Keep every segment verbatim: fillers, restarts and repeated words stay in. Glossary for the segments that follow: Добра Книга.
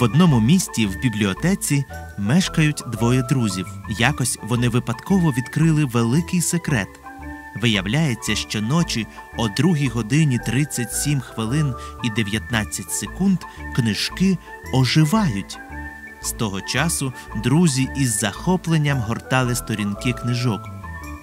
В одному місті в бібліотеці мешкають двоє друзів. Якось вони випадково відкрили великий секрет. Виявляється, що ночі о другій годині тридцять сім хвилин і дев'ятнадцять секунд книжки оживають. З того часу друзі із захопленням гортали сторінки книжок.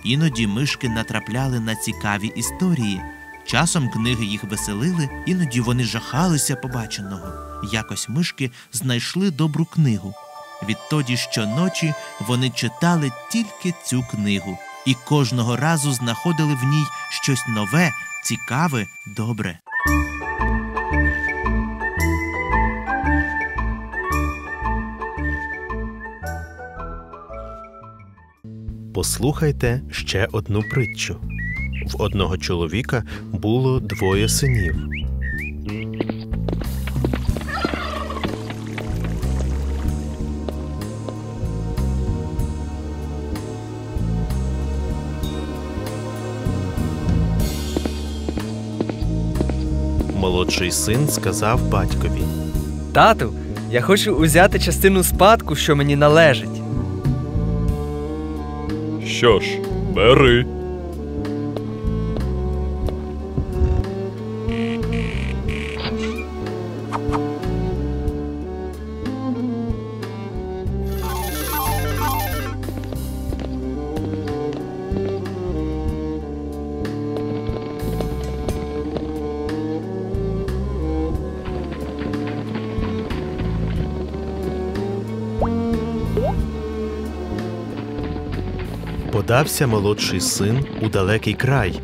Іноді мишки натрапляли на цікаві історії. Часом книги їх веселили, іноді вони жахалися побаченого. Якось мишки знайшли добру книгу. Відтоді щоночі вони читали тільки цю книгу. І кожного разу знаходили в ній щось нове, цікаве, добре. Послухайте ще одну притчу. В одного чоловіка було двоє синів. Молодший син сказав батькові: «Тату, я хочу узяти частину спадку, що мені належить». «Що ж, бери». Подався молодший син у далекий край.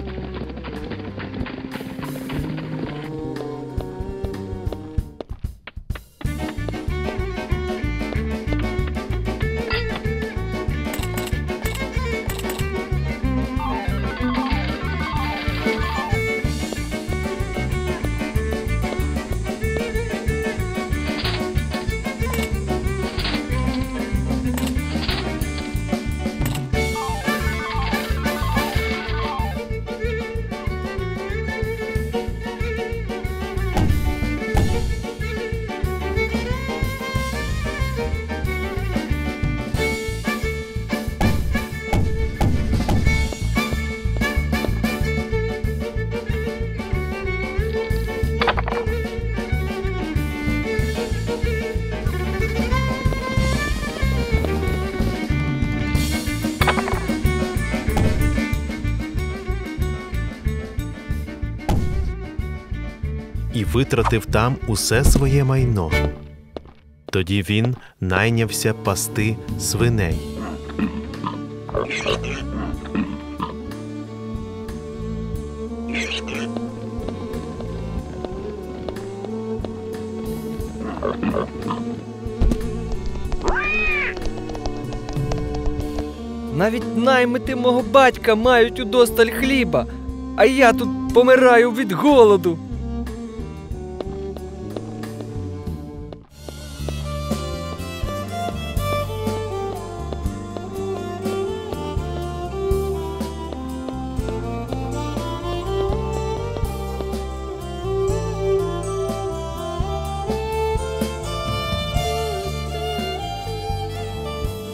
І витратив там усе своє майно. Тоді він найнявся пасти свиней. Навіть наймити мого батька мають удосталь хліба, а я тут помираю від голоду.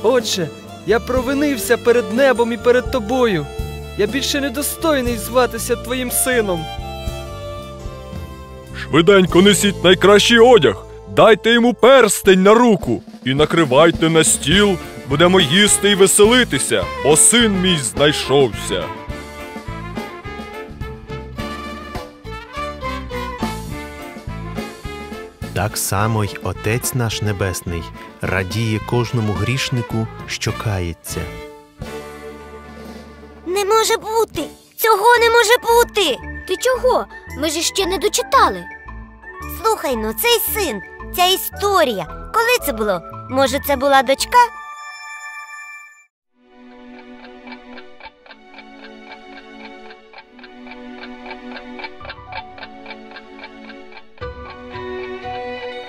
«Отче, я провинився перед небом і перед тобою. Я більше не достойний зватися твоїм сином». «Швиденько несіть найкращий одяг, дайте йому перстень на руку і накривайте на стіл, будемо їсти і веселитися, бо син мій знайшовся». Так само й Отець наш Небесний радіє кожному грішнику, що кається. Не може бути! Цього не може бути! Ти чого? Ми ж ще не дочитали. Слухай, ну цей син, ця історія. Коли це було? Може, це була дочка?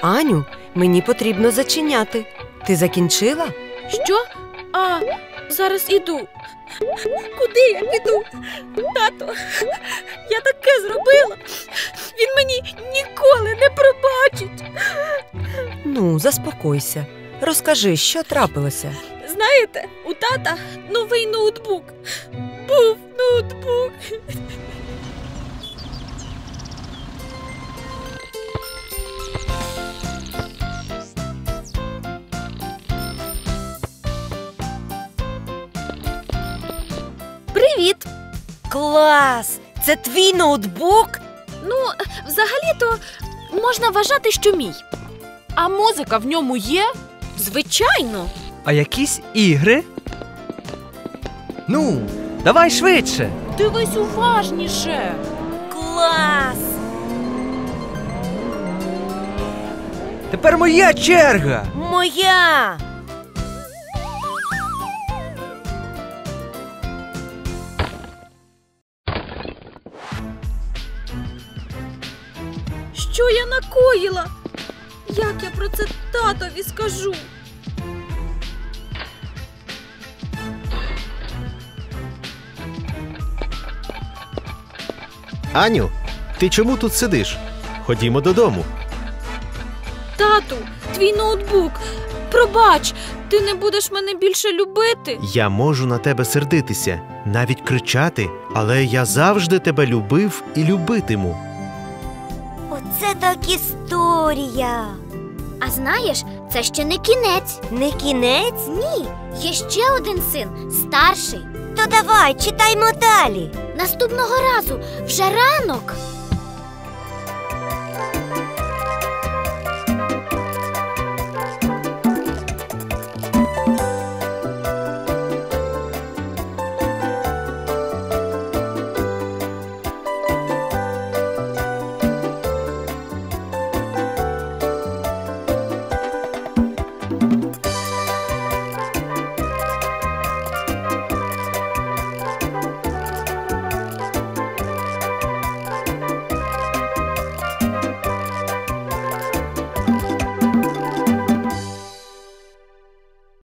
«Аню, мені потрібно зачиняти. Ти закінчила?» «Що? А, зараз іду. Куди я піду? Тато, я таке зробила. Він мені ніколи не пробачить. Ну, заспокойся. Розкажи, що трапилося? Знаєте, у тата новий ноутбук. Був ноутбук. Привіт! Клас! Це твій ноутбук? Ну, взагалі-то можна вважати, що мій. А музика в ньому є? Звичайно. А якісь ігри? Ну, давай швидше. Дивись уважніше. Клас! Тепер моя черга. Моя! Що я накоїла? Як я про це татові скажу? Аню, ти чому тут сидиш? Ходімо додому. Тату, твій ноутбук. Пробач, ти не будеш мене більше любити? Я можу на тебе сердитися, навіть кричати, але я завжди тебе любив і любитиму. Оце так історія. А знаєш, це ще не кінець. Не кінець? Ні, є ще один син, старший. То давай, читаймо далі. Наступного разу, вже ранок.